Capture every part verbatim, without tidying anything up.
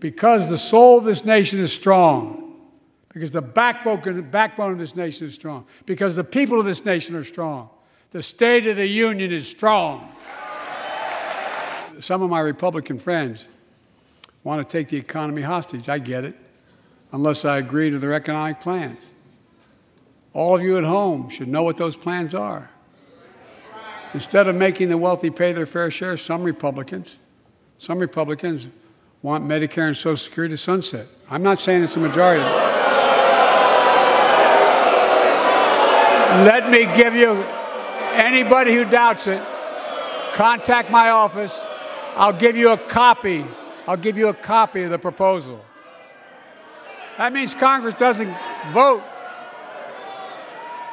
because the soul of this nation is strong, because the backbone, backbone of this nation is strong, because the people of this nation are strong, the state of the union is strong. Some of my Republican friends want to take the economy hostage. I get it, unless I agree to their economic plans. All of you at home should know what those plans are. Instead of making the wealthy pay their fair share, some Republicans, some Republicans want Medicare and Social Security to sunset. I'm not saying it's the majority. Let me give you, anybody who doubts it, contact my office. I'll give you a copy. I'll give you a copy of the proposal. That means Congress doesn't vote.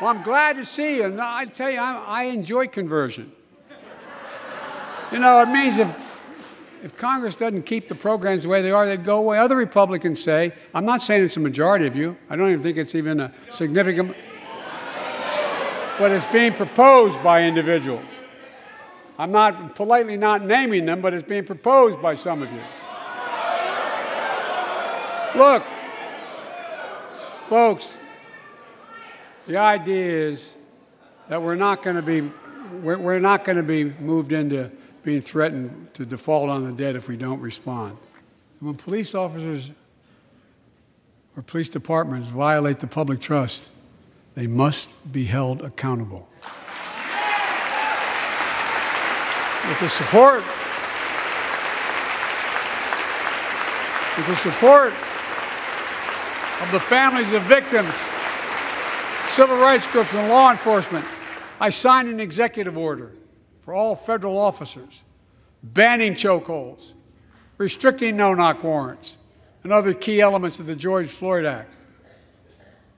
Well, I'm glad to see you. And I tell you, I, I enjoy conversion. You know, it means if, if Congress doesn't keep the programs the way they are, they'd go away. Other Republicans say, I'm not saying it's a majority of you. I don't even think it's even a significant, but it's being proposed by individuals. I'm not politely not naming them, but it's being proposed by some of you. Look, folks. The idea is that we're not going to be we're, we're not going to be moved into being threatened to default on the debt if we don't respond. When police officers or police departments violate the public trust, they must be held accountable. With the support with the support of the families of victims, civil rights groups, and law enforcement, I signed an executive order for all federal officers banning chokeholds, restricting no-knock warrants, and other key elements of the George Floyd Act.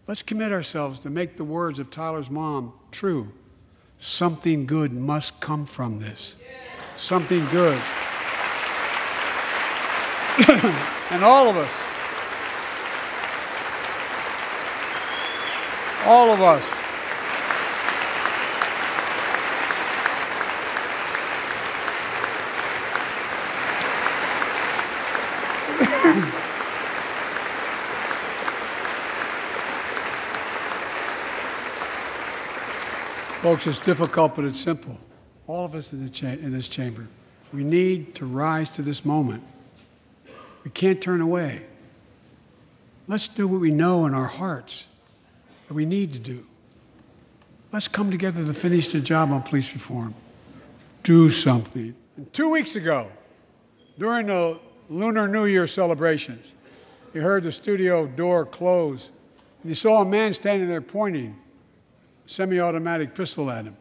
Let's commit ourselves to make the words of Tyler's mom true. Something good must come from this. Something good. And all of us, All of us. Folks, it's difficult, but it's simple. All of us in, the cha in this chamber, we need to rise to this moment. We can't turn away. Let's do what we know in our hearts that we need to do. Let's come together to finish the job on police reform. Do something. And two weeks ago, during the Lunar New Year celebrations, you heard the studio door close, and you saw a man standing there pointing a semi-automatic pistol at him.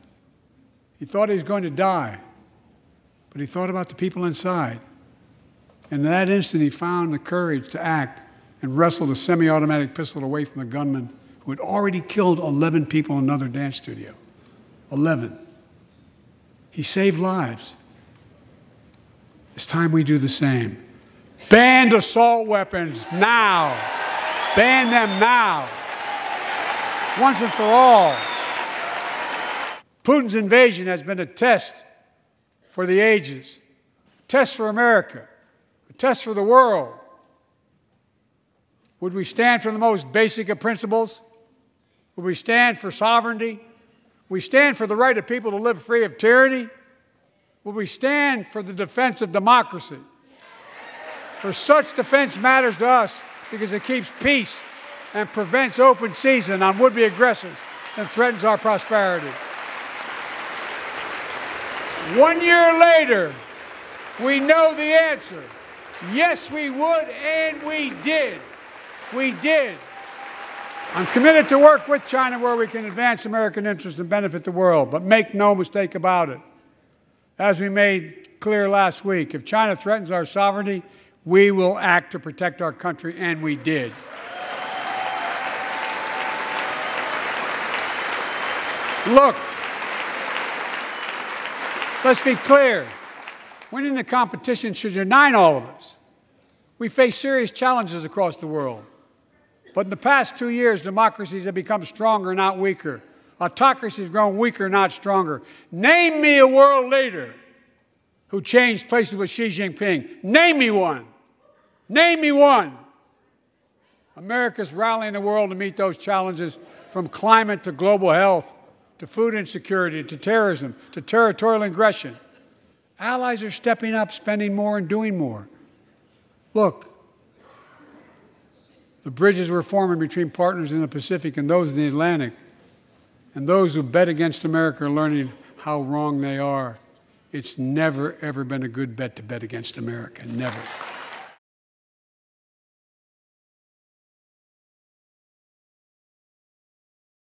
He thought he was going to die, but he thought about the people inside. And in that instant, he found the courage to act and wrestled a semi-automatic pistol away from the gunman who had already killed eleven people in another dance studio. eleven. He saved lives. It's time we do the same. Ban assault weapons now. Ban them now. Once and for all. Putin's invasion has been a test for the ages, a test for America, a test for the world. Would we stand for the most basic of principles? Will we stand for sovereignty? Will we stand for the right of people to live free of tyranny? Will we stand for the defense of democracy? For such defense matters to us because it keeps peace and prevents open season on would-be aggressors and threatens our prosperity. One year later, we know the answer. Yes, we would, and we did. We did. I'm committed to work with China where we can advance American interests and benefit the world, but make no mistake about it. As we made clear last week, if China threatens our sovereignty, we will act to protect our country, and we did. Look, let's be clear. Winning the competition should unite all of us. We face serious challenges across the world. But in the past two years, democracies have become stronger, not weaker. Autocracy has grown weaker, not stronger. Name me a world leader who changed places with Xi Jinping. Name me one. Name me one. America's rallying the world to meet those challenges, from climate to global health, to food insecurity, to terrorism, to territorial aggression. Allies are stepping up, spending more and doing more. Look, the bridges we're forming between partners in the Pacific and those in the Atlantic, and those who bet against America are learning how wrong they are. It's never, ever been a good bet to bet against America. Never.